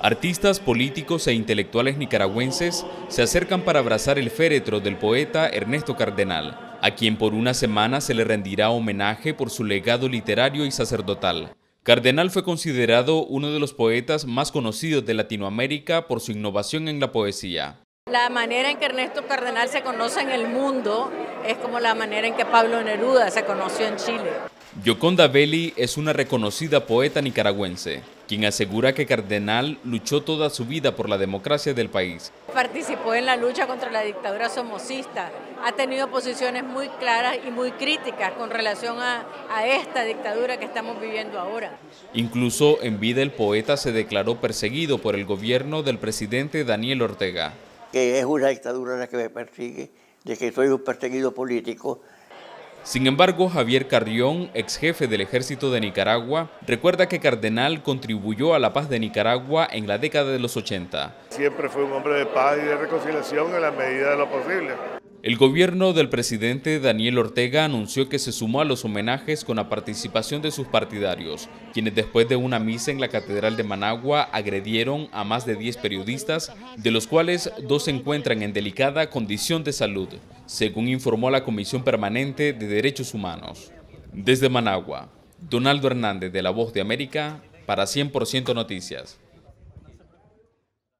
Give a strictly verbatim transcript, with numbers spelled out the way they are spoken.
Artistas, políticos e intelectuales nicaragüenses se acercan para abrazar el féretro del poeta Ernesto Cardenal, a quien por una semana se le rendirá homenaje por su legado literario y sacerdotal. Cardenal fue considerado uno de los poetas más conocidos de Latinoamérica por su innovación en la poesía. La manera en que Ernesto Cardenal se conoce en el mundo es como la manera en que Pablo Neruda se conoció en Chile. Yoconda Belli es una reconocida poeta nicaragüense, quien asegura que Cardenal luchó toda su vida por la democracia del país. Participó en la lucha contra la dictadura somocista, ha tenido posiciones muy claras y muy críticas con relación a, a esta dictadura que estamos viviendo ahora. Incluso en vida el poeta se declaró perseguido por el gobierno del presidente Daniel Ortega. Que es una dictadura la que me persigue, de que soy un perseguido político. Sin embargo, Javier Carrión, ex jefe del Ejército de Nicaragua, recuerda que Cardenal contribuyó a la paz de Nicaragua en la década de los ochenta. Siempre fue un hombre de paz y de reconciliación en la medida de lo posible. El gobierno del presidente Daniel Ortega anunció que se sumó a los homenajes con la participación de sus partidarios, quienes después de una misa en la Catedral de Managua agredieron a más de diez periodistas, de los cuales dos se encuentran en delicada condición de salud, según informó la Comisión Permanente de Derechos Humanos. Desde Managua, Donaldo Hernández de La Voz de América para cien por ciento Noticias.